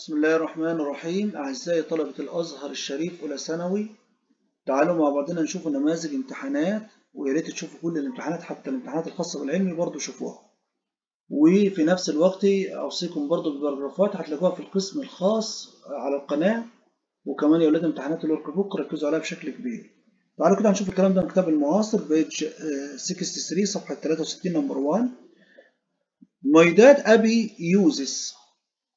بسم الله الرحمن الرحيم. أعزائي طلبة الأزهر الشريف أولى ثانوي، تعالوا مع بعضنا نشوفوا نماذج امتحانات، ويا ريت تشوفوا كل الامتحانات حتى الامتحانات الخاصة بالعلمي برضو شوفوها، وفي نفس الوقت أوصيكم برضو بالباراجرافات هتلاقوها في القسم الخاص على القناة، وكمان يا ولاد امتحانات الورك بوك ركزوا عليها بشكل كبير. تعالوا كده هنشوف الكلام ده من كتاب المعاصر بيج 63 صفحة 63 نمبر 1. My dad أبي uses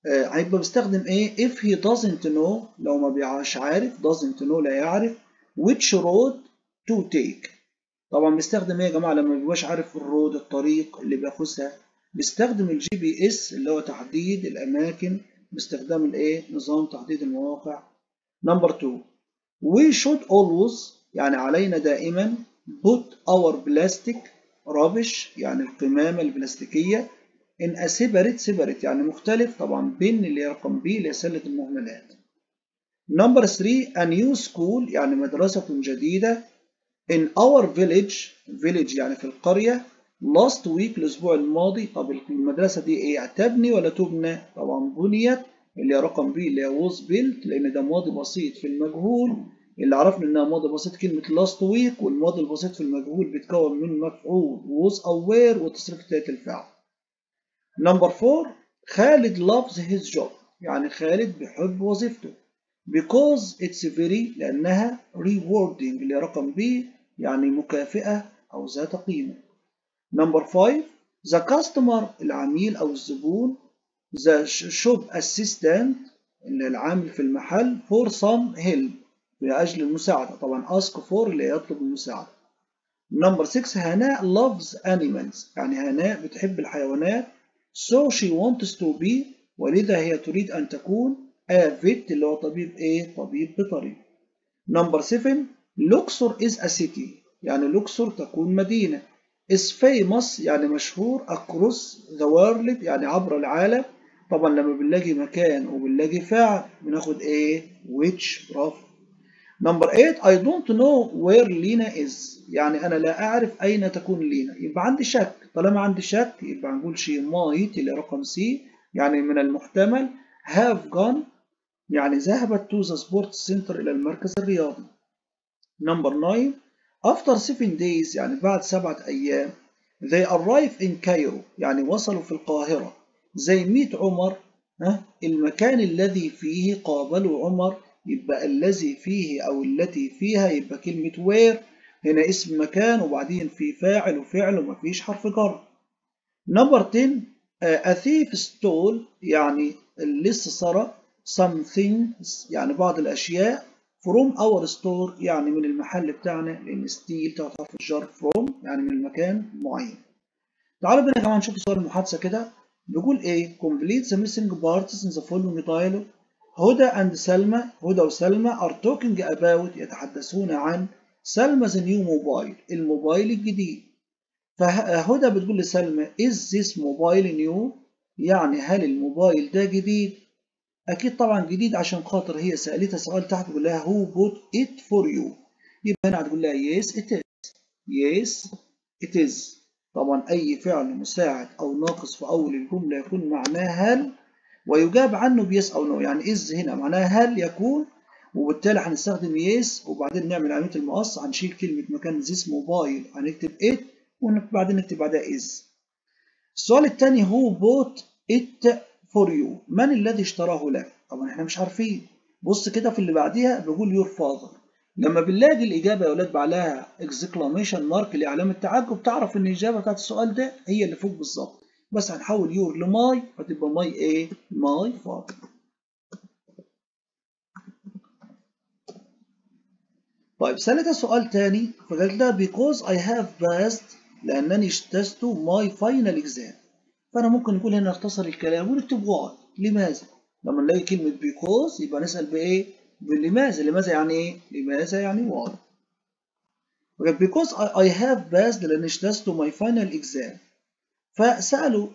هيبقى بيستخدم ايه؟ if he doesn't know لو ما بيعرفش، عارف doesn't know لا يعرف which road to take. طبعا بيستخدم ايه يا جماعه لما ما بيبقاش عارف الرود الطريق اللي بياخدها؟ بيستخدم الجي بي اس اللي هو تحديد الاماكن باستخدام الايه؟ نظام تحديد المواقع. نمبر 2 we should always يعني علينا دائما put our plastic rubbish يعني القمامه البلاستيكيه إن أسيبرت سيبرت يعني مختلف، طبعا بين اللي رقم بي لسلة المهملات. نمبر 3 a new school يعني مدرسة جديدة in our village يعني في القرية last week الأسبوع الماضي. طب المدرسة دي إيه؟ تبني ولا تبنى؟ طبعا بنيت اللي رقم بي اللي was built لأن ده ماضي بسيط في المجهول، اللي عرفنا إنها ماضي بسيط كلمة last week، والماضي البسيط في المجهول بيتكون من مفعول was aware وتصريف تالت الفعل. نمبر 4 خالد loves his job يعني خالد بيحب وظيفته because it's very لأنها rewarding اللي رقم بي يعني مكافئة أو ذات قيمة. نمبر 5 the customer العميل أو الزبون the shop assistant اللي العامل في المحل for some help لأجل المساعدة، طبعا ask for اللي يطلب المساعدة. نمبر 6 هناء loves animals يعني هناء بتحب الحيوانات so she wants to be ولذا هي تريد أن تكون a vet اللي هو طبيب إيه؟ طبيب بطريق. نمبر 7 لوكسور is a city يعني لوكسور تكون مدينة is famous يعني مشهور across the world يعني عبر العالم. طبعا لما بنلاقي مكان وبنلاقي فعل بناخد إيه؟ which. برافو. نمبر 8 I don't know where Lina is يعني أنا لا أعرف أين تكون لينا، يبقى عندي شك، طالما عندي شك يبقى هنقول شيء might اللي رقم سي يعني من المحتمل have gone يعني ذهبت to the sports center إلى المركز الرياضي. نمبر 9 after 7 days يعني بعد 7 أيام they arrive in Cairo يعني وصلوا في القاهرة they meet عمر المكان الذي فيه قابلوا عمر، يبقى الذي فيه أو التي فيها يبقى كلمة where هنا اسم مكان وبعدين في فاعل وفعل ومفيش حرف جر. نمبر 10 a thief stole يعني اللص سرق something يعني بعض الأشياء from our store يعني من المحل بتاعنا، لأن steal تاخد حرف الجر from يعني من المكان معين. تعالوا بينا كمان نشوف صور المحادثة كده بيقول إيه؟ complete the missing parts in the following dialogue. هدى وسلمى are talking about يتحدثون عن سلمى's new mobile الموبايل الجديد. فهدى بتقول لسلمى is this mobile new يعني هل الموبايل ده جديد؟ أكيد طبعا جديد عشان خاطر هي سألتها سؤال تحت بتقول لها who bought it for you، يبقى هنا هتقول لها yes it is. طبعا أي فعل مساعد أو ناقص في أول الجملة يكون معناه هل ويجاب عنه بيس أو نو، يعني إز هنا معناها هل يكون، وبالتالي هنستخدم يس وبعدين نعمل عملية المقص، هنشيل كلمة مكان زيس موبايل هنكتب إت وبعدين نكتب بعدها إز. السؤال الثاني هو بوت إت فور يو من الذي اشتراه لك؟ طبعا إحنا مش عارفين. بص كده في اللي بعديها بيقول يور فاذر، لما بنلاقي الإجابة يا ولاد بعدها إكسكلاميشن مارك لإعلام التعجب تعرف إن الإجابة بتاعت السؤال ده هي اللي فوق بالظبط، بس هنحول يور لماي فتبقى ماي ايه؟ ماي فاضل. طيب سألتها سؤال تاني فقالت لها because I have passed لأنني اجتزت my final exam، فأنا ممكن نقول هنا نختصر الكلام ونكتب why. لماذا؟ لما نلاقي كلمة because يبقى نسأل بإيه؟ باللماذا. لماذا يعني إيه؟ لماذا يعني why. because I have passed لأنني اجتزت my final exam. فسألوا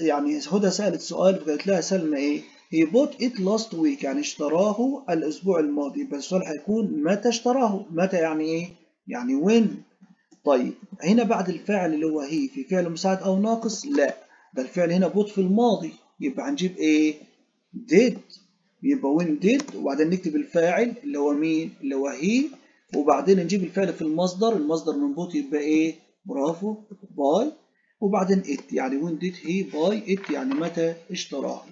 يعني هدى سألت سؤال فقالت لها سلمى إيه؟ He bought it last week يعني اشتراه الأسبوع الماضي، بس السؤال هيكون متى اشتراه؟ متى يعني إيه؟ يعني وين؟ طيب هنا بعد الفعل اللي هو هي في فعل مساعد أو ناقص؟ لا، ده الفعل هنا بوت في الماضي، يبقى هنجيب إيه؟ did يبقى when did، وبعدين نكتب الفاعل اللي هو مين؟ اللي هو هي، وبعدين نجيب الفعل في المصدر، المصدر منبوط يبقى ايه؟ برافو باي، وبعدين it، يعني when did he buy it، يعني متى اشتراه.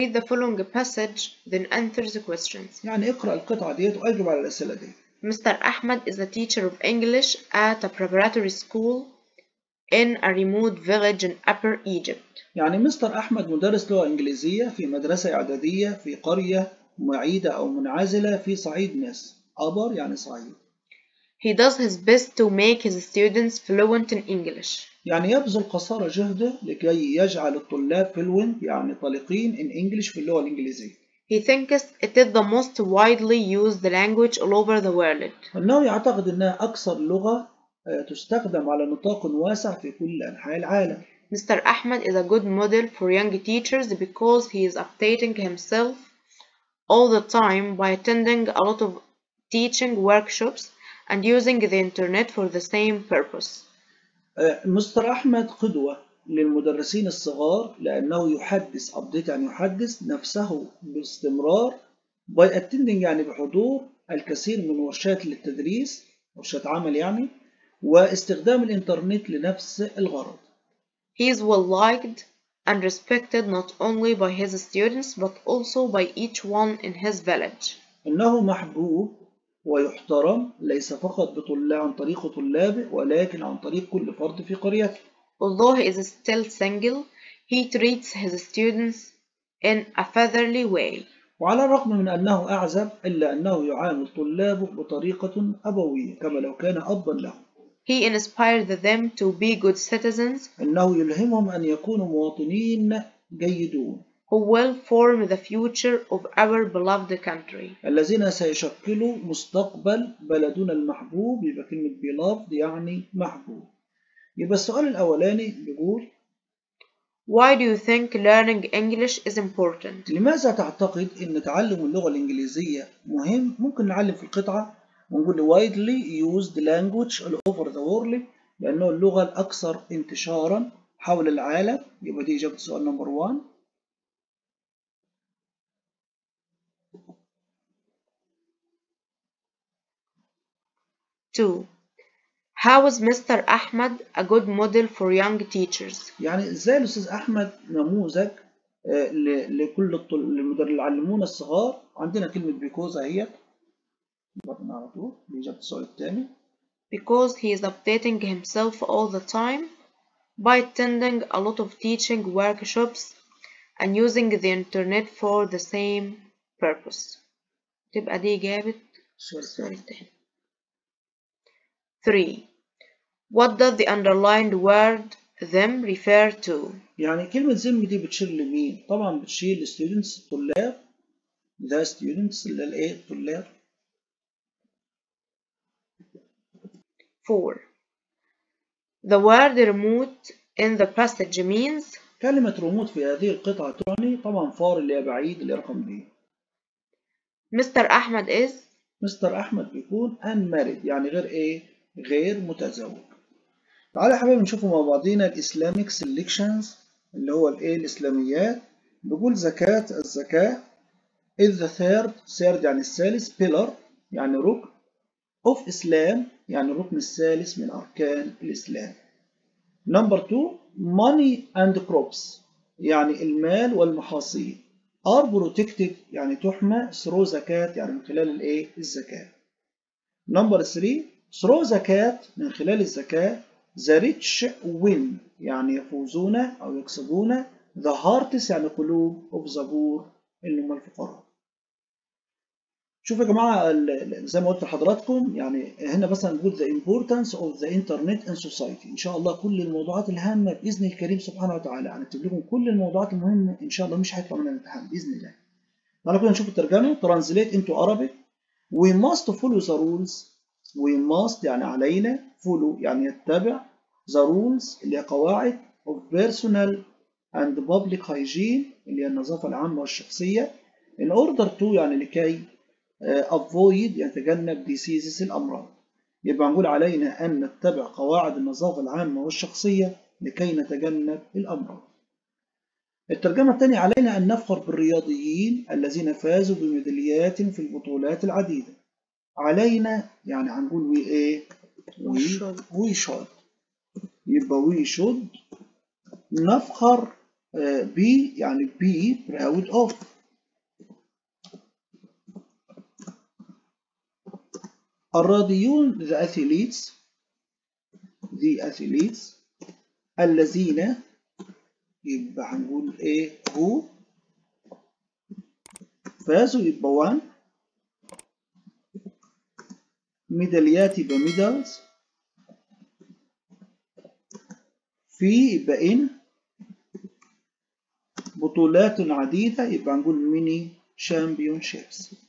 Read the following passage then answer the questions. يعني اقرأ القطعة ديت واجب على الأسئلة دي. Mr. Ahmed is a teacher of English at a preparatory school in a remote village in Upper Egypt. يعني مستر أحمد مدرس لغة إنجليزية في مدرسة إعدادية في قرية معيدة أو منعزلة في صعيد مصر. Upper يعني صعيد. He does his best to make his students fluent in English. يعني يبذل قصارى جهده لكي يجعل الطلاب fluent يعني طليقين in English في اللغة الإنجليزية. He thinks it is the most widely used language all over the world. إنه يعتقد أنها أكثر لغة تستخدم على نطاق واسع في كل أنحاء العالم. Mr. Ahmed is a good model for young teachers because he is updating himself all the time by attending a lot of teaching workshops and using the internet for the same purpose. مستر أحمد قدوة للمدرسين الصغار لأنه يحدث update يعني يحدث نفسه باستمرار by attending يعني بحضور الكثير من ورشات للتدريس، ورشات عمل يعني، واستخدام الإنترنت لنفس الغرض. He is well liked and respected not only by his students but also by each one in his village. إنه محبوب ويحترم ليس فقط عن طريق طلابه ولكن عن طريق كل فرد في قريته. Although he is still single, he treats his students in a fatherly way. وعلى الرغم من أنه أعزب إلا أنه يعامل طلابه بطريقة أبوية كما لو كان أبا له. He inspired them to be good citizens. إنه يلهمهم أن يكونوا مواطنين جيدون. Who will form the future of our beloved country. الذين سيشكلوا مستقبل بلدنا المحبوب. يبقى كلمة beloved يعني محبوب. يبقى السؤال الأولاني بيقول Why do you think learning English is important? لماذا تعتقد أن تعلم اللغة الإنجليزية مهم؟ ممكن نعلم في القطعة ونقول widely used language all over the world لأنه اللغة الأكثر انتشارا حول العالم. يبقى دي إجابة السؤال نمبر 1. Two. How is Mr. Ahmed a good model for young teachers? يعني إزاي الأستاذ أحمد نموذج لكل المعلمون الصغار. عندنا كلمة because أهي برضه على طول بإجابة السؤال الثاني. Because he is updating himself all the time by attending a lot of teaching workshops and using the internet for the same purpose. تبقى دي إجابة السؤال الثاني. 3. What does the underlined word them refer to? يعني كلمة them دي بتشير لمين؟ طبعا بتشير للستودنتس الطلاب، the students اللي الايه الطلاب. 4. The word remote in the passage means كلمة remote في هذه القطعة تعني طبعا فار اللي هي بعيد اللي رقم ب. Mr. Ahmed is مستر أحمد بيكون unmarried يعني غير ايه؟ غير متزوج. تعالى يا حبايبي نشوفوا مع بعضينا الاسلاميك سيلكشنز اللي هو الايه الاسلاميات. بيقول زكاة الزكاة is the third يعني الثالث pillar يعني ركن of اسلام يعني الركن الثالث من اركان الاسلام. نمبر 2 money and crops يعني المال والمحاصيل are protected يعني تحمى through زكاة يعني من خلال الايه الزكاة. نمبر 3 through زكاة من خلال الزكاة the rich win يعني يفوزون أو يكسبون the hearts يعني قلوب of the poor اللي هم الفقراء. شوفوا يا جماعة زي ما قلت لحضراتكم يعني هنا مثلا نقول the importance of the internet in society. إن شاء الله كل الموضوعات الهامة بإذن الكريم سبحانه وتعالى هنكتب لكم كل الموضوعات المهمة إن شاء الله مش هيطلع منها الامتحان بإذن الله. تعالوا كده نشوف الترجمة translate into Arabic. We must follow the rules. We must يعني علينا follow يعني يتبع the rules اللي هي قواعد of personal and public hygiene اللي هي النظافة العامة والشخصية in order to يعني لكي avoid يعني تجنب diseases الأمراض يبقى معمول علينا أن نتبع قواعد النظافة العامة والشخصية لكي نتجنب الأمراض. الترجمة الثانية علينا أن نفخر بالرياضيين الذين فازوا بميداليات في البطولات العديدة. علينا يعني هنقول وي إيه؟ وي شود. يبقى وي شود نفخر بي يعني بي براود أوف. الرياضيون the athletes الذين يبقى هنقول ايه هو فازوا يبقى وان ميداليات يبقى ميدالز في يبقى ان بطولات عديدة يبقى هنقول ميني شامبيونشيبس.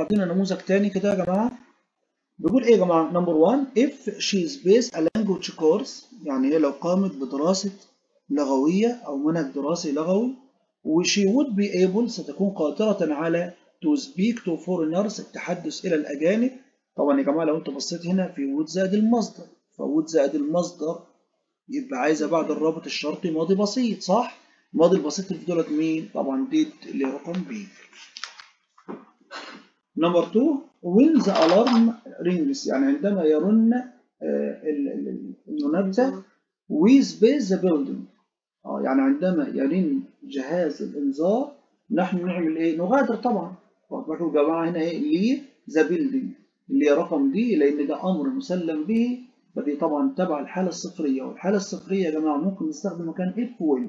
عندنا نموذج تاني كده يا جماعه بيقول ايه يا جماعه؟ نمبر 1 if she is based a language course يعني هي لو قامت بدراسه لغويه او منهج دراسي لغوي وشي would be able ستكون قادره على to speak to foreigners التحدث الى الاجانب. طبعا يا جماعه لو انت بصيت هنا في would زائد المصدر فwould زائد المصدر يبقى عايزه بعد الرابط الشرطي ماضي بسيط صح؟ الماضي البسيط اللي في دولت مين؟ طبعا ديد اللي رقم B. نمبر 2 when the alarm rings يعني عندما يرن المنبه with the building يعني عندما يرن جهاز الانذار نحن نعمل ايه؟ نغادر طبعا. فاصبحوا جماعه هنا ايه؟ ليه the building اللي هي رقم دي لان ده امر مسلم به فدي طبعا تبع الحاله الصفريه والحاله الصفريه يا جماعه ممكن نستخدم مكان if when.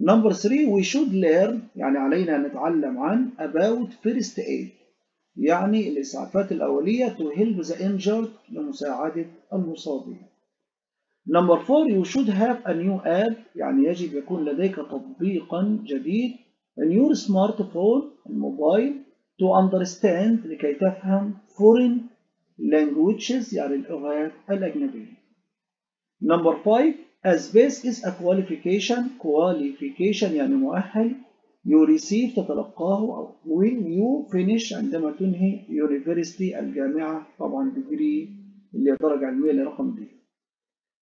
نمبر 3 we should learn يعني علينا ان نتعلم عن about first aid يعني الإسعافات الأولية to help the injured لمساعدة المصابين. نمبر 4 you should have a new app يعني يجب يكون لديك تطبيقا جديد in your smartphone الموبايل to understand لكي تفهم foreign languages يعني اللغات الأجنبية. نمبر 5 as base is a qualification يعني مؤهل you receive تتلقاه when you finish عندما تنهي university الجامعة طبعا degree اللي هي درجة علمية لرقم دي.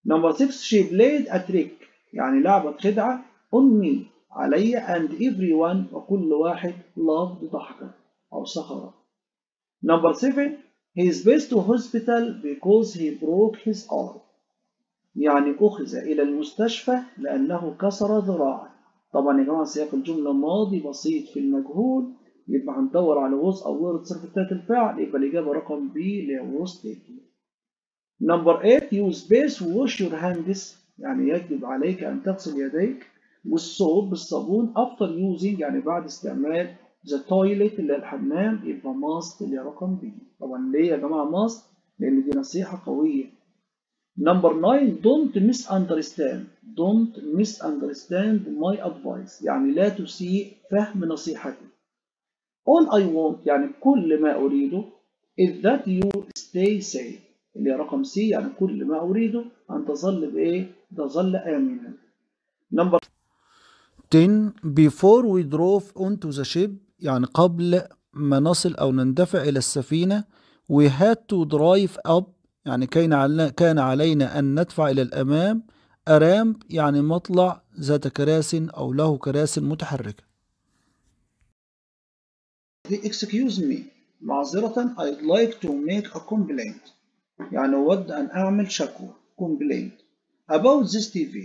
Number 6 she played a trick يعني لعبت خدعة on me علي and everyone وكل واحد loved ضحكة أو سخرة. Number 7 he is based to hospital because he broke his arm يعني أخذ إلى المستشفى لأنه كسر ذراعه. طبعا يا جماعة سياق الجملة ماضي بسيط في المجهول يبقى هندور على was أول صرف التالت الفاعل يبقى الإجابة رقم B اللي هي was taken. نمبر 8 use base wash your hands يعني يجب عليك أن تغسل يديك والصوب بالصابون after using يعني بعد استعمال the toilet اللي هي الحمام يبقى must اللي هي رقم B. طبعا ليه يا جماعة must؟ لأن دي نصيحة قوية. Number 9 don't misunderstand my advice يعني لا تسيء فهم نصيحتي. All I want يعني كل ما أريده is that you stay safe اللي رقم C يعني كل ما أريده أن تظل بإيه؟ تظل آمنا. Number 10 before we drove onto the ship يعني قبل ما نصل أو نندفع إلى السفينة we had to drive up يعني كان علينا أن ندفع إلى الأمام أرامب يعني مطلع ذات كراسي أو له كراسي متحركة. Excuse me معذرة I'd like to make a complaint يعني أود أن أعمل شكوى complaint about this TV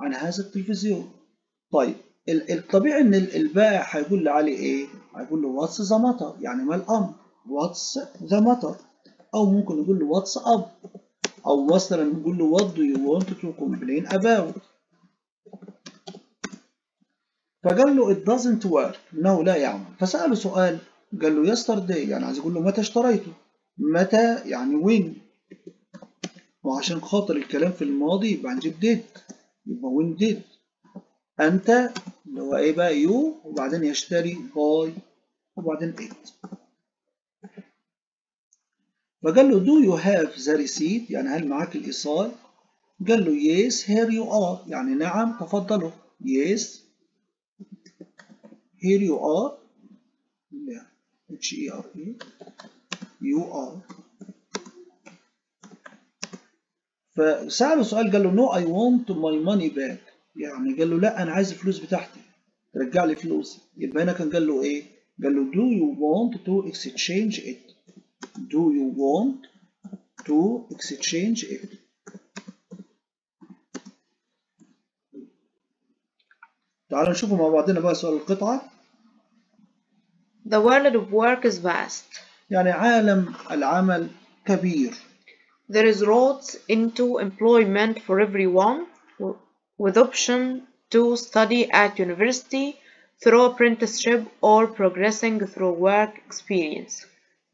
عن هذا التلفزيون. طيب الطبيعي إن البائع هيقول لي عليه إيه؟ هيقول له what's the matter يعني ما الأمر what's the matter أو ممكن نقول له واتس أب أو مثلا نقول له وات دو يو وانت تو كومبلين أباوت. فقال له إت دازنت ورك إنه لا يعمل. فسأله سؤال قال له يسترداي يعني عايز يقول له متى اشتريته؟ متى يعني وين؟ وعشان خاطر الكلام في الماضي يبقى هنجيب ديد يبقى وين ديد. أنت اللي هو إيه بقى يو وبعدين يشتري باي وبعدين إت. فقال له do you have the receipt يعني هل معاك الإيصال؟ قال له yes here you are يعني نعم تفضلوا. Yes. Here you are. Yeah. H-E-R-E. You are. فسأله سؤال قال له no I want my money back. يعني قال له لا أنا عايز الفلوس بتاعتي. رجع لي فلوسي. يبقى هنا كان قال له إيه؟ قال له do you want to exchange it? Do you want to exchange it? تعالوا نشوفوا مع بعضنا بقى سؤال القطعة. The world of work is vast. يعني عالم العمل كبير. There is roads into employment for everyone with option to study at university through apprenticeship or progressing through work experience.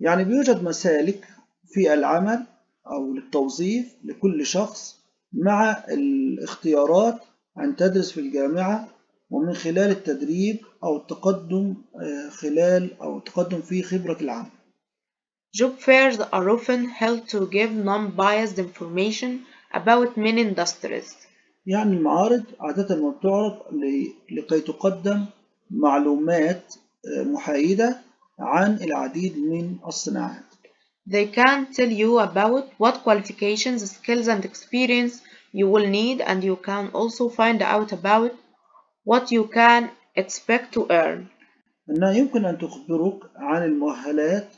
يعني بيوجد مسالك في العمل أو للتوظيف لكل شخص مع الاختيارات أن تدرس في الجامعة ومن خلال التدريب أو التقدم خلال أو التقدم في خبرة العمل. Job fairs are often held to give non-biased information about many industries. يعني المعارض عادة ما بتعرض لكي تقدم معلومات محايدة عن العديد من الصناعات. They can tell you about what qualifications, skills and experience you will need and you can also find out about what you can expect to earn. إنها يمكن أن تخبرك عن المؤهلات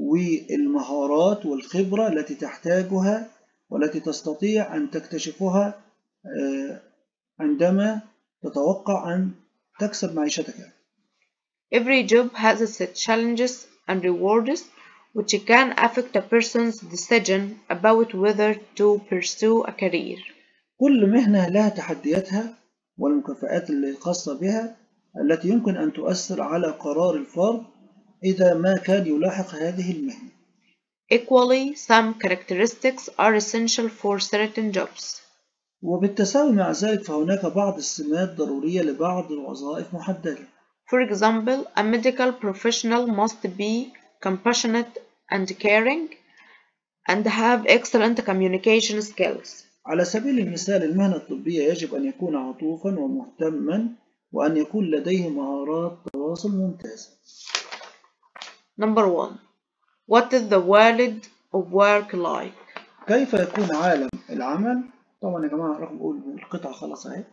والمهارات والخبرة التي تحتاجها والتي تستطيع أن تكتشفها عندما تتوقع أن تكسب معيشتك. Every job has its challenges and rewards which can affect a person's decision about whether to pursue a career. كل مهنة لها تحدياتها والمكافآت الخاصة بها التي يمكن أن تؤثر على قرار الفرد إذا ما كان يلاحق هذه المهنة. Equally, some characteristics are essential for certain jobs. وبالتساوي مع ذلك فهناك بعض السمات ضرورية لبعض الوظائف محددة. For example, a medical professional must be compassionate and caring and have excellent communication skills. على سبيل المثال المهنة الطبية يجب أن يكون عطوفا ومهتما وأن يكون لديه مهارات تواصل ممتازة. Number one, what is the world of work like? كيف يكون عالم العمل؟ طبعا يا جماعة راح نقول القطعة خلاص أهي.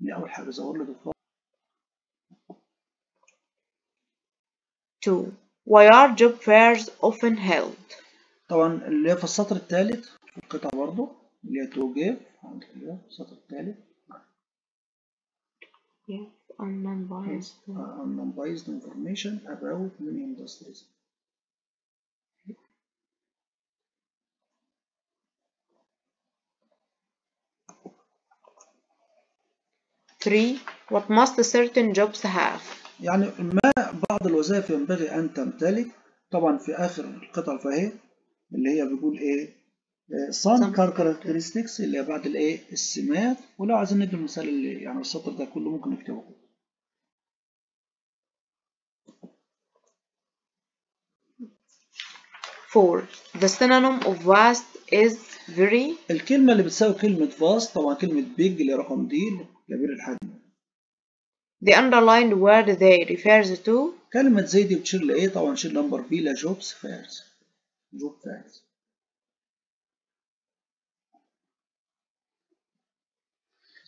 دي أول حاجة زور لك الفاضل. 2. Why are job fairs often held? طبعا اللي هي في السطر الثالث في القطعة برضه اللي هي توجيه السطر الثالث. Non-biased information about many industries. Three. What must certain jobs have? يعني ما بعض الوظائف ينبغي أن تمتلك. طبعا في آخر القطعة فهي اللي هي بيقول إيه some characteristics اللي هي بعد الإيه السمات. ولو عايزين ندي المثال اللي يعني السطر ده كله ممكن نكتبه. Four. The synonym of vast is very. الكلمة اللي بتساوي كلمة vast طبعا كلمة big اللي رقم دي كبير الحجم. The underlined word they refers to. كلمة زي دي بتشير لإيه؟ طبعا شير نمبر بي لجوبس فيرز. جوب فيرز.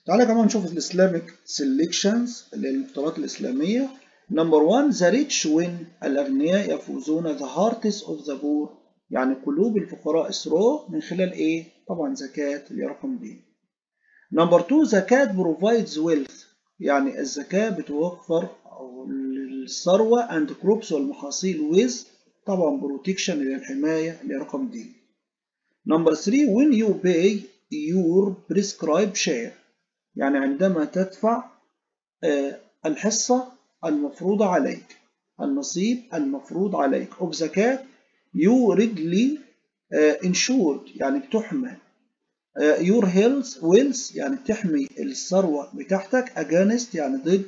تعالى كمان نشوف الإسلاميك سيليكشنز اللي هي المختارات الإسلامية. نمبر 1 ذا ريتش وين الأغنياء يفوزون ذا هارتس أوف ذا بور يعني قلوب الفقراء يسروه من خلال إيه؟ طبعا زكاة اللي رقم بي. نمبر 2 زكاة بروفايدز ويلث يعني الزكاة بتوفر الثروة and crops والمحاصيل with طبعا protection اللي هي الحماية اللي رقم دي. نمبر 3 when you pay your prescribed share يعني عندما تدفع الحصة المفروضة عليك النصيب المفروض عليك of زكاة you rightly insured يعني بتحمى your health wealth يعني بتحمي الثروة بتاعتك against يعني ضد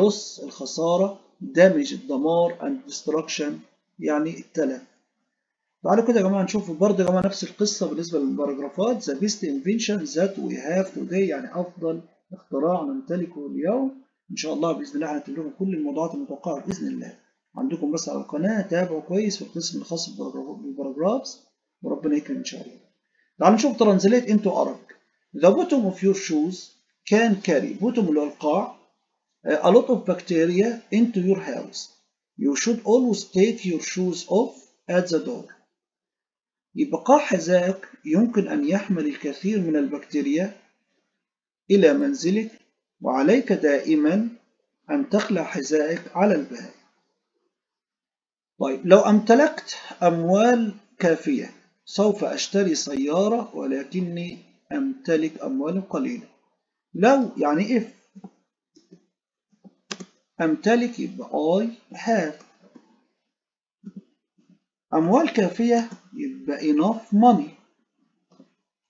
loss الخسارة damage الدمار and destruction يعني التلف. تعالوا كده يا جماعة نشوف برضه يا جماعة نفس القصة بالنسبة للباراجرافات the best invention that we have today يعني أفضل اختراع نمتلكه اليوم. ان شاء الله باذن الله هنكتب لكم كل الموضوعات المتوقعه باذن الله عندكم بس على القناه. تابعوا كويس والقسم الخاص بالباراجرافز وربنا يكرم ان شاء الله. تعالوا نشوف ترانزليت انتو ارك. The bottom of your shoes can carry bottom اللي هو القاع a lot of bacteria into your house. You should always take your shoes off at the door. يبقى قاع حذائك يمكن أن يحمل الكثير من البكتيريا إلى منزلك، وعليك دائما أن تخلع حذائك على الباب. طيب لو أمتلكت أموال كافية سوف أشتري سيارة ولكني أمتلك أموال قليلة. لو يعني if أمتلك يبقى I have أموال كافية يبقى enough money،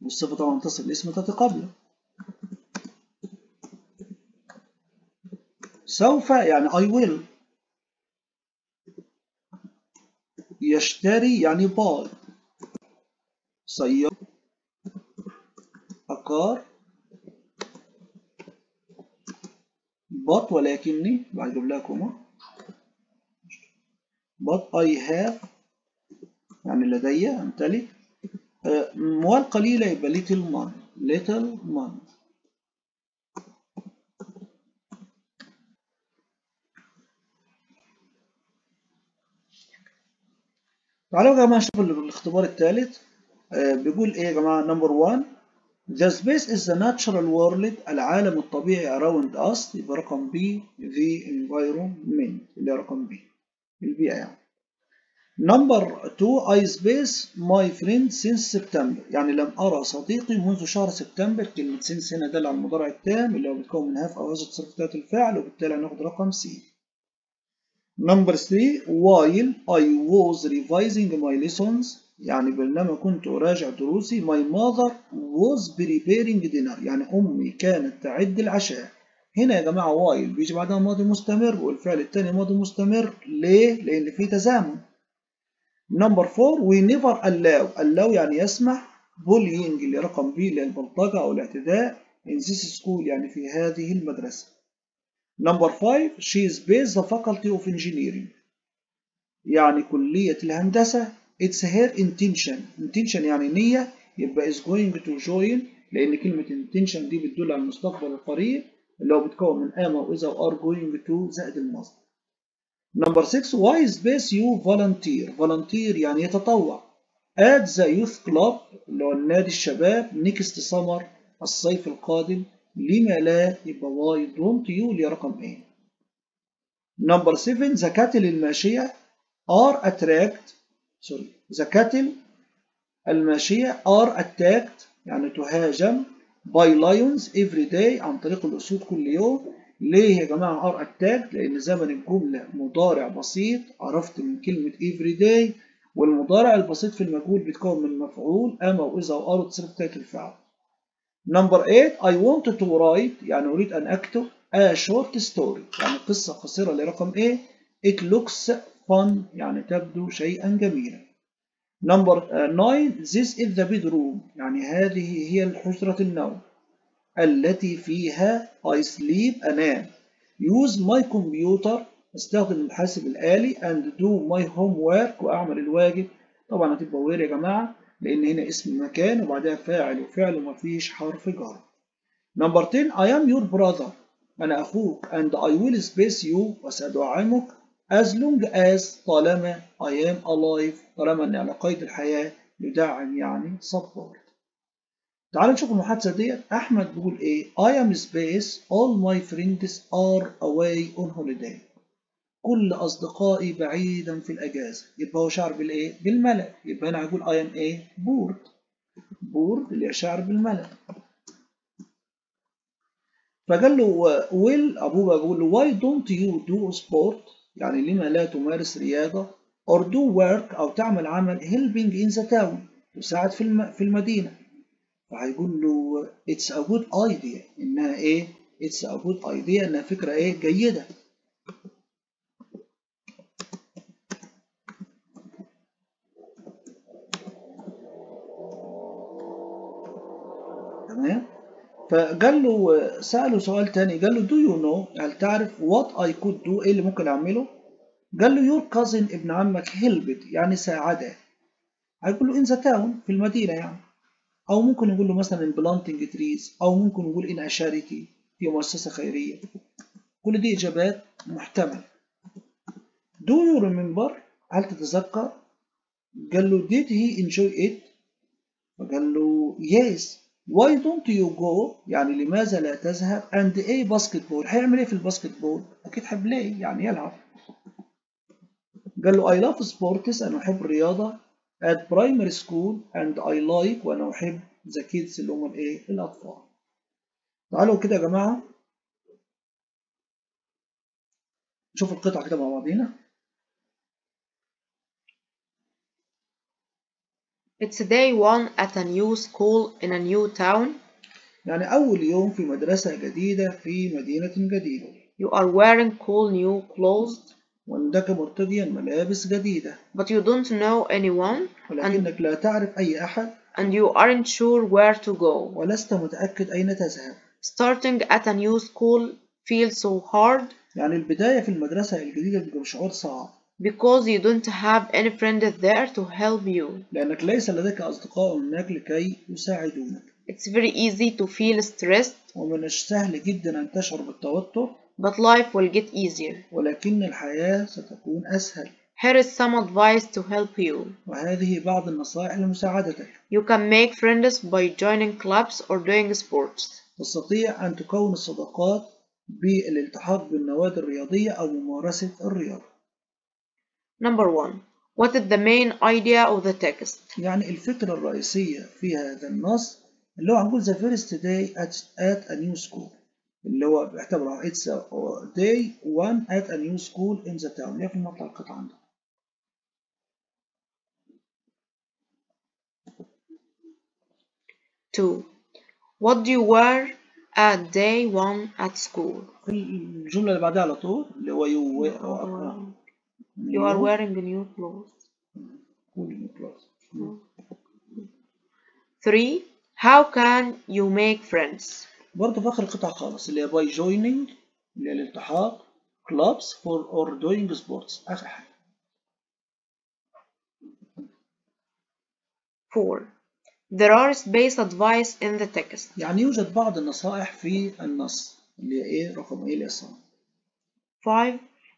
والصفة طبعا تصل الاسم التي قبله. سوف يعني I will، يشتري يعني buy، سيارة أكار but ولكني بعد جملة كومة but I have يعني لدي أمتلك أموال قليلة يبقى little money little money. تعالوا يا جماعة نشوف الاختبار الثالث بيقول إيه يا جماعة. نمبر 1 The space is the natural world العالم الطبيعي around us يبقى رقم B the environment اللي رقم B البيئة يعني. نمبر 2 I space my friend since September يعني لم أرى صديقي منذ شهر سبتمبر. كلمة since هنا دل على المضارع التام اللي هو بيتكون من have أو has تصرف أداة الفعل وبالتالي هناخد رقم C. نمبر 3 while I was revising my lessons يعني بينما كنت أراجع دروسي my mother was preparing dinner يعني أمي كانت تعد العشاء. هنا يا جماعة while بيجي بعدها ماضي مستمر والفعل الثاني ماضي مستمر ليه؟ لأن فيه تزامن. نمبر 4 we never allow يعني يسمح bullying اللي رقم B للبلطجة أو الاعتداء in this school يعني في هذه المدرسة. نمبر 5 she is based the faculty of engineering يعني كلية الهندسة. it's her intention يعني نية يبقى is going to join لأن كلمة intention دي بتدل على المستقبل القريب اللي هو بتكون من am و is و are going to زائد المصدر. نمبر 6 why space you volunteer يعني يتطوع at the youth club اللي هو النادي الشباب next summer الصيف القادم. لما لا يبقى why don't you اللي رقم 8. نمبر 7 the cattle الماشية are attract the cattle الماشية are attacked يعني تهاجم by lions every day عن طريق الأسود كل يوم. ليه يا جماعة are attacked؟ لأن زمن الجملة مضارع بسيط عرفت من كلمة every day، والمضارع البسيط في المجهول بيتكون من مفعول أما وإذا وآر وتصرف تاء الفعل. نمبر 8 I wanted to write يعني أريد أن أكتب a short story يعني قصة قصيرة لرقم إيه. it looks fun يعني تبدو شيئا جميلا. نمبر 9 this is the bedroom يعني هذه هي الحجرة النوم التي فيها I sleep أنام. use my computer استخدم الحاسب الآلي and do my homework وأعمل الواجب. طبعا هتبقى وير يا جماعة لأن هنا اسم المكان وبعدها فاعل وفعل ومفيش حرف جر. نمبر 10 I am your brother أنا أخوك and I will space you وسأدعمك as long as طالما I am alive طالما أني على قيد الحياة يدعم يعني support. تعالوا نشوف المحادثة ديت. أحمد بيقول إيه؟ I am space all my friends are away on holiday كل أصدقائي بعيدا في الأجازة. يبقى هو شعر بالإيه؟ بالملل. يبقى أنا هقول I am إيه؟ bored اللي هي شعر بالملل. فقال له will أبوه بقى بيقول له why don't you do sport يعني لما لا تمارس رياضة or do work أو تعمل عمل helping in the town تساعد في المدينة. فهيقول له it's a good idea انها ايه؟ it's a good idea انها فكره ايه؟ جيده. تمام؟ فقال له، سأله سؤال تاني، قال له do you know، هل تعرف what I could do، ايه اللي ممكن اعمله؟ قال له your cousin، ابن عمك helped يعني ساعده، هيقول له in the town في المدينة يعني، او ممكن يقول له مثلا planting trees، او ممكن يقول in a charity في مؤسسة خيرية. كل دي اجابات محتملة. do you remember، هل تتذكر؟ قال له did he enjoy it؟ فقال له yes. Why don't you go؟ يعني لماذا لا تذهب؟ and a basketball، هيعمل ايه في الباسكت بول؟ اكيد هيبلاي يعني يلعب. قال له I love sports، انا احب الرياضة، at primary school and I like، وانا احب the kids اللي هم ايه؟ الاطفال. تعالوا كده يا جماعة نشوف القطعة كده مع بعضينا. It's day one at a new school in a new town. يعني أول يوم في مدرسة جديدة في مدينة جديدة. You are wearing cool new clothes. وأنتك مرتديا ملابس جديدة. But you don't know anyone. ولكنك لا تعرف أي أحد. And you aren't sure where to go. ولست متأكد أين تذهب. Starting at a new school feels so hard. يعني البداية في المدرسة الجديدة بيبقى شعور صعب. Because you don't have any friend there to help you. لأنك ليس لديك أصدقاء هناك لكي يساعدونك. It's very easy to feel stressed. ومن السهل جدا أن تشعر بالتوتر. But life will get easier. ولكن الحياة ستكون أسهل. Here is some advice to help you. وهذه بعض النصائح لمساعدتك. You can make friends by joining clubs or doing sports. تستطيع أن تكون الصداقات بالالتحاق بالنوادي الرياضية أو ممارسة الرياضة. Number one. What is the main idea of the text؟ يعني الفكرة الرئيسية في هذا النص اللي هو هنقول the first day at a new school، اللي هو بيعتبره it's day one at a new school in the town. يكفي نطلع القطعة عندنا. Two. What do you wear at day one at school؟ الجملة اللي بعدها على طول اللي هو You are wearing new clothes. Three. How can you make friends؟ برضه في آخر قطعة خالص اللي هي by joining اللي هي الالتحاق clubs for or doing sports آخر حاجة. Four. There are space advice in the text. يعني يوجد بعض النصائح في النص اللي هي إيه رقم إيه الإصابة. Five.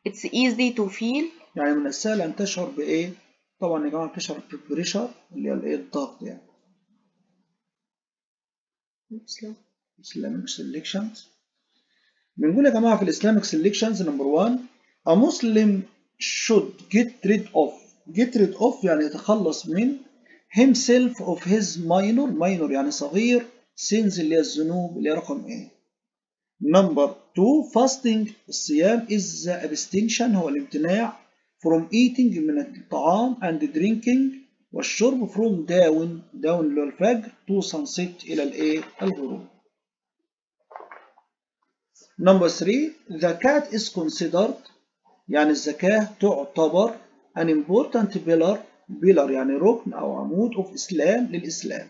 It's easy to feel. يعني من السهل أن تشعر بإيه؟ طبعا يا جماعة بتشعر بالبريشر اللي هي الإيه الضغط يعني. Islamic selections. بنقول يا جماعة في الإسلاميك selections نمبر 1 A Muslim should get rid of. Get rid of يعني يتخلص من himself of his minor يعني صغير sins اللي هي الذنوب اللي هي رقم إيه. Number 2 fasting الصيام is the abstention هو الامتناع from eating من الطعام and drinking والشرب from down اللي هو الفجر to sunset إلى الإيه الغروب. Number 3 zakat is considered يعني الزكاة تعتبر an important pillar يعني ركن أو عمود of Islam للإسلام.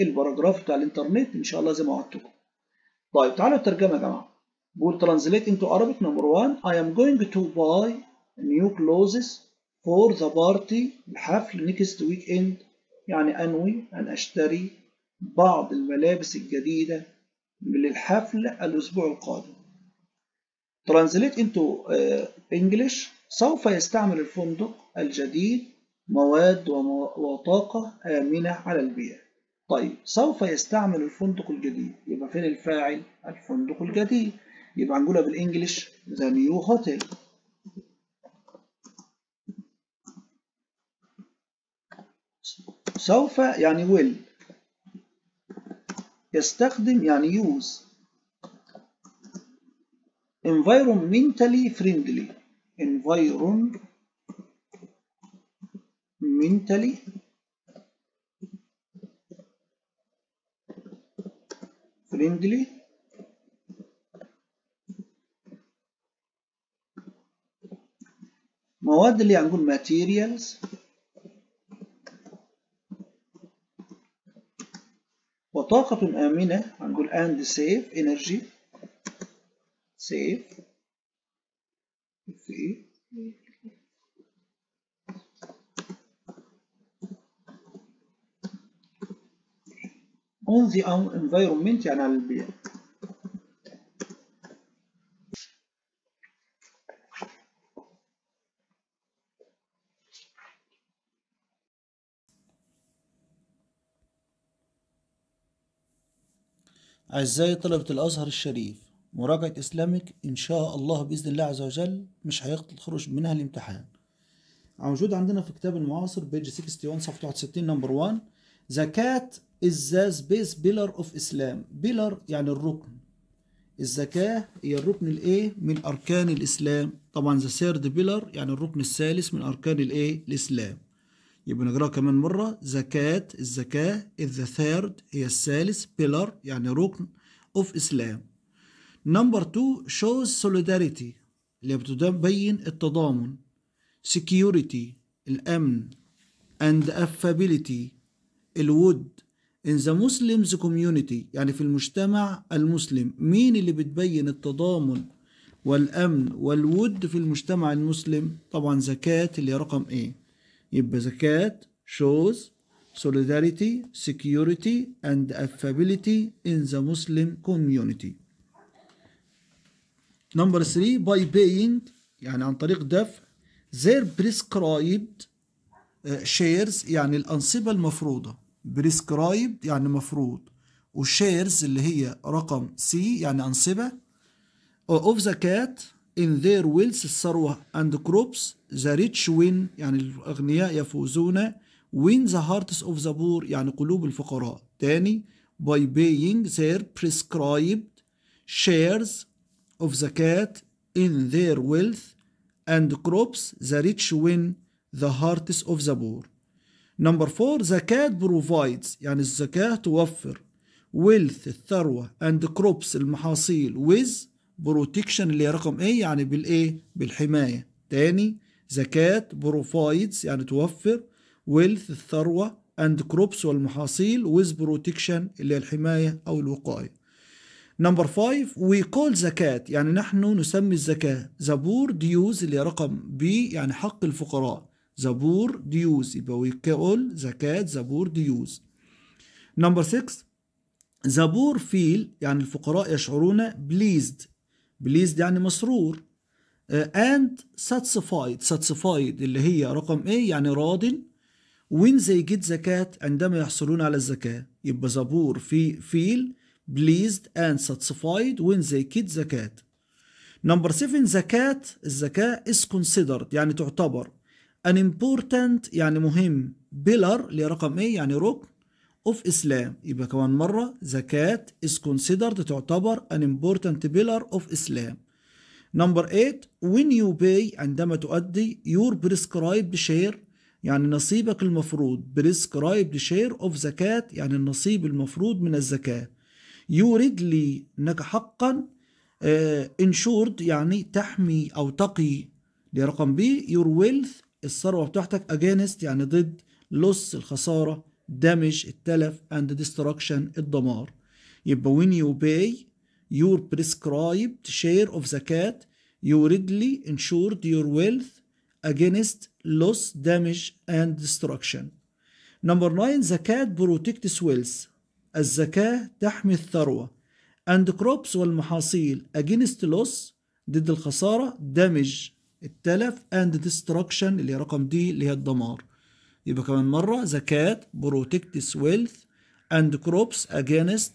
الباراجراف بتاع الإنترنت إن شاء الله زي ما وعدتكم. طيب تعالوا الترجمة يا جماعة. بقول translate into Arabic number 1 I am going to buy new clothes for the party الحفل next weekend. يعني أنوي أن أشتري بعض الملابس الجديدة للحفل الأسبوع القادم. translate into English سوف يستعمل الفندق الجديد مواد وطاقة آمنة على البيئة. طيب سوف يستعمل الفندق الجديد يبقى فين الفاعل؟ الفندق الجديد يبقى هنقولها بالانجلش ذا نيو هوتيل. سوف يعني ويل يستخدم يعني يوز environmentally friendly friendly مواد اللي هنقول materials وطاقة آمنة هنقول and safe energy safe on the environment يعني على البيئة. أعزائي طلبة الأزهر الشريف، مراجعة إسلامك إن شاء الله بإذن الله عز وجل مش هيقتل خروج منها الامتحان. موجود عندنا في كتاب المعاصر بيج 61 صفحة 61 نمبر 1 زكاة is the space pillar of Islam. pillar يعني الركن. الزكاة هي الركن الإيه من أركان الإسلام. طبعا the third pillar يعني الركن الثالث من أركان الإيه الإسلام. يبقى نقراها كمان مرة. زكاة الزكاة the third هي الثالث pillar يعني ركن of Islam. نمبر 2 shows solidarity اللي بتبين التضامن. security الأمن and affability الود in the Muslims community يعني في المجتمع المسلم. مين اللي بتبين التضامن والأمن والود في المجتمع المسلم؟ طبعا زكاة اللي هي رقم ايه. يبقى زكاة shows solidarity, security and affability in the Muslim community. Number 3 by paying يعني عن طريق دفع their prescribed shares يعني الأنصبة المفروضة. prescribed يعني مفروض وshares اللي هي رقم C يعني أنصبة of زكاة in their wills الثروة and crops the rich win يعني الأغنياء يفوزون win the hearts of the poor يعني قلوب الفقراء. تاني by paying their prescribed shares of zakat in their wealth and crops the rich win the hearts of the poor. Number 4 zakat provides يعني الزكاة توفر wealth الثروة and crops المحاصيل with protection اللي هي رقم ايه يعني بالايه بالحماية. تاني زكاة provides يعني توفر wealth الثروة and crops والمحاصيل with protection اللي هي الحماية أو الوقاية. نمبر 5 we call زكاة يعني نحن نسمي الزكاة the poor dues اللي هي رقم B يعني حق الفقراء. the poor dues يبقى we call زكاة the poor dues. نمبر 6 the poor feel يعني الفقراء يشعرون pleased. pleased يعني مسرور and satisfied اللي هي رقم ايه يعني راض when they get زكاة عندما يحصلون على الزكاة. يبقى زبور في feel pleased and satisfied when they get زكاة. نمبر 7 زكاة الزكاة is considered يعني تعتبر an important يعني مهم pillar اللي رقم ايه يعني ركن of Islam. يبقى كمان مرة زكاة is considered تعتبر an important pillar of Islam. نمبر 8 when you pay عندما تؤدي your prescribed share يعني نصيبك المفروض. prescribed share of زكاة يعني النصيب المفروض من الزكاة. you readily انك حقا insured يعني تحمي او تقي دي رقم بي your wealth الثروة بتاعتك against يعني ضد loss الخسارة damage التلف and destruction الدمار. يبقى when you pay your prescribed share of zakat you readily insured your wealth against loss, damage and destruction. Number 9 zakat protects wealth. الزكاة تحمي الثروة and crops والمحاصيل against loss ضد الخسارة damage التلف and destruction اللي رقم دي اللي هي الدمار. يبقى كمان مرة زكاة protects wealth and crops against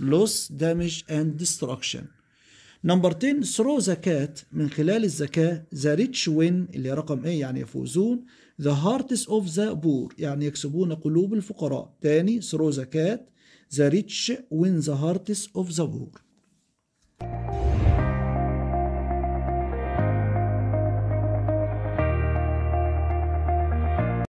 loss, damage, and destruction. Number 10 through زكاة من خلال الزكاة the rich win اللي رقم ايه يعني يفوزون the hearts of the poor يعني يكسبون قلوب الفقراء. تاني through زكاة the rich win the hearts of the poor.